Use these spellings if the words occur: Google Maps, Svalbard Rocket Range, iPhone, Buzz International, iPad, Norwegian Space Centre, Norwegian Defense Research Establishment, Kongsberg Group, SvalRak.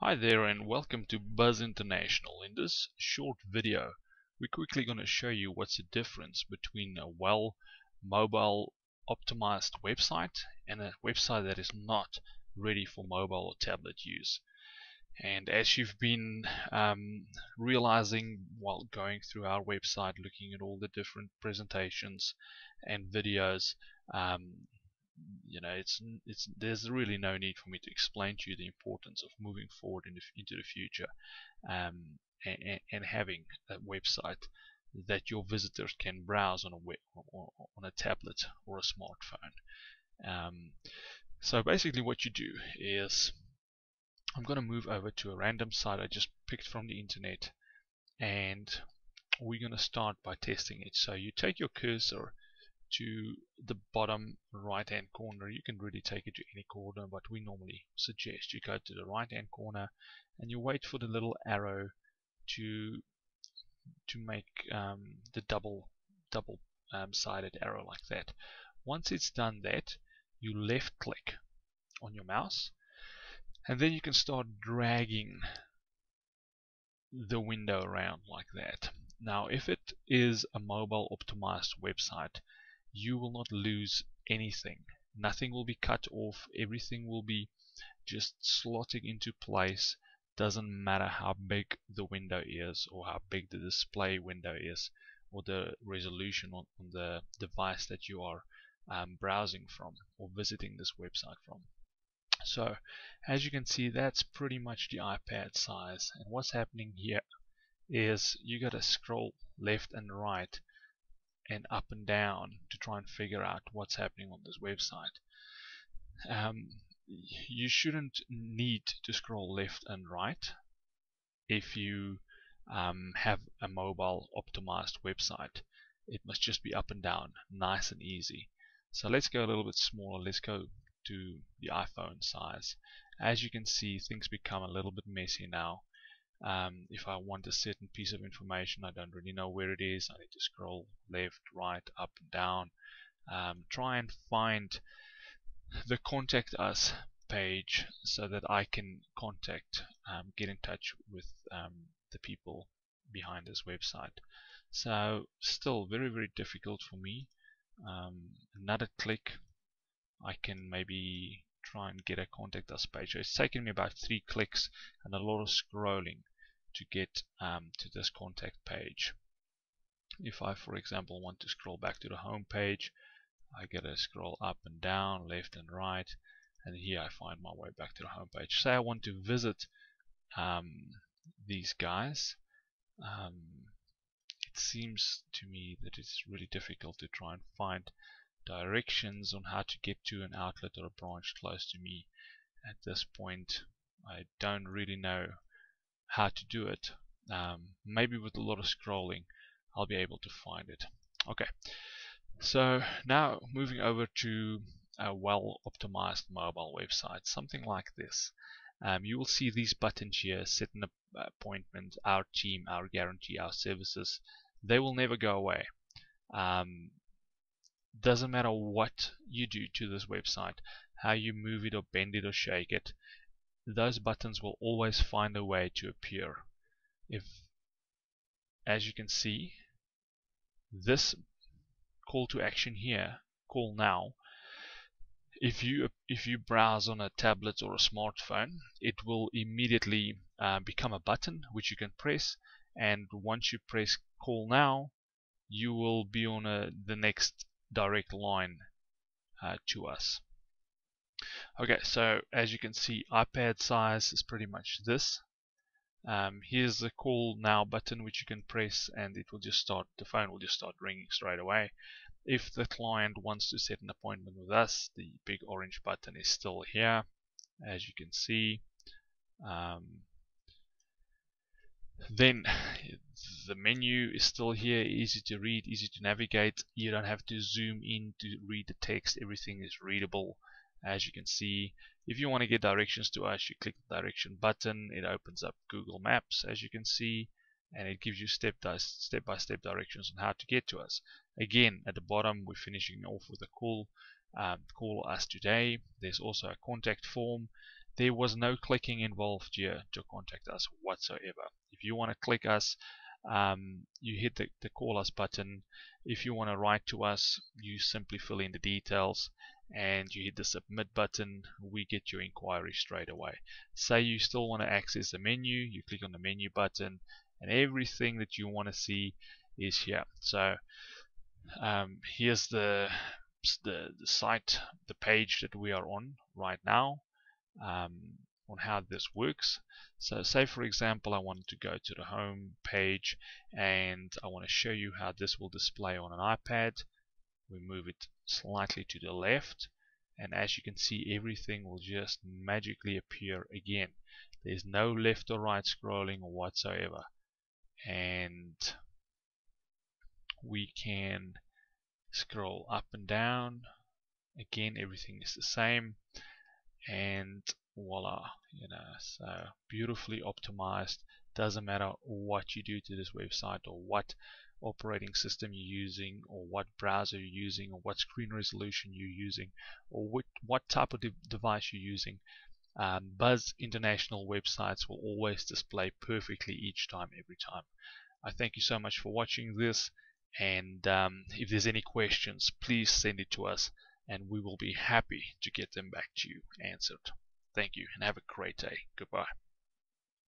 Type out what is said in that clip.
Hi there and welcome to Buzz International. In this short video we're quickly going to show you what's the difference between a well mobile optimized website and a website that is not ready for mobile or tablet use. And as you've been realizing while going through our website, looking at all the different presentations and videos, you know, there's really no need for me to explain to you the importance of moving forward into the future and having a website that your visitors can browse on a web or on a tablet or a smartphone. So basically what you do is, I'm going to move over to a random site I just picked from the internet, and we're going to start by testing it. So you take your cursor to the bottom right hand corner. You can really take it to any corner, but we normally suggest you go to the right hand corner and you wait for the little arrow to make the double sided arrow like that. Once it's done that, you left click on your mouse and then you can start dragging the window around like that. Now if it is a mobile optimized website, you will not lose anything. Nothing will be cut off. Everything will be just slotting into place. Doesn't matter how big the window is or how big the display window is or the resolution on the device that you are browsing from or visiting this website from. So as you can see, that's pretty much the iPad size, and what's happening here is you gotta scroll left and right and up and down to try and figure out what's happening on this website. You shouldn't need to scroll left and right if you have a mobile optimized website. It must just be up and down, nice and easy. So let's go a little bit smaller. Let's go to the iPhone size. As you can see, things become a little bit messy now. If I want a certain piece of information, I don't really know where it is. I need to scroll left, right, up, and down. Try and find the Contact Us page so that I can get in touch with the people behind this website. So still very, very difficult for me. Another click, I can maybe try and get a Contact Us page. So it's taken me about 3 clicks and a lot of scrolling to get to this contact page. If I, for example, want to scroll back to the home page, I gotta scroll up and down, left and right, and here I find my way back to the home page. Say I want to visit these guys. It seems to me that it's really difficult to try and find directions on how to get to an outlet or a branch close to me. At this point, I don't really know how to do it. Maybe with a lot of scrolling, I'll be able to find it. Okay, so now moving over to a well-optimized mobile website, something like this. You will see these buttons here: set an appointment, our team, our guarantee, our services. They will never go away. Doesn't matter what you do to this website, how you move it or bend it or shake it, those buttons will always find a way to appear. If, as you can see, this call to action here, call now, if you browse on a tablet or a smartphone, it will immediately become a button which you can press, and once you press call now, you will be on the next direct line to us. Okay, so as you can see, iPad size is pretty much this. Here's the call now button which you can press, and it will just start, the phone will just start ringing straight away. If the client wants to set an appointment with us, the big orange button is still here, as you can see. Then the menu is still here, easy to read, easy to navigate. You don't have to zoom in to read the text. Everything is readable, as you can see. If you want to get directions to us, you click the direction button. It opens up Google Maps, as you can see, and it gives you step-by-step directions on how to get to us. Again, at the bottom, we're finishing off with a call us today. There's also a contact form. There was no clicking involved here to contact us whatsoever. If you want to click us, you hit the call us button. If you want to write to us, you simply fill in the details and you hit the submit button. We get your inquiry straight away. Say you still want to access the menu, you click on the menu button, and everything that you want to see is here. So here's the site, the page that we are on right now, on how this works. So say for example I wanted to go to the home page and I want to show you how this will display on an iPad. We move it slightly to the left, and as you can see, everything will just magically appear again. There's no left or right scrolling whatsoever, and we can scroll up and down. Again, everything is the same, and voila, you know, so beautifully optimized. Doesn't matter what you do to this website, or what operating system you're using, or what browser you're using, or what screen resolution you're using, or what type of device you're using. Buzz International websites will always display perfectly each time, every time. I thank you so much for watching this, and if there's any questions, please send it to us and we will be happy to get them back to you answered. Thank you and have a great day. Goodbye.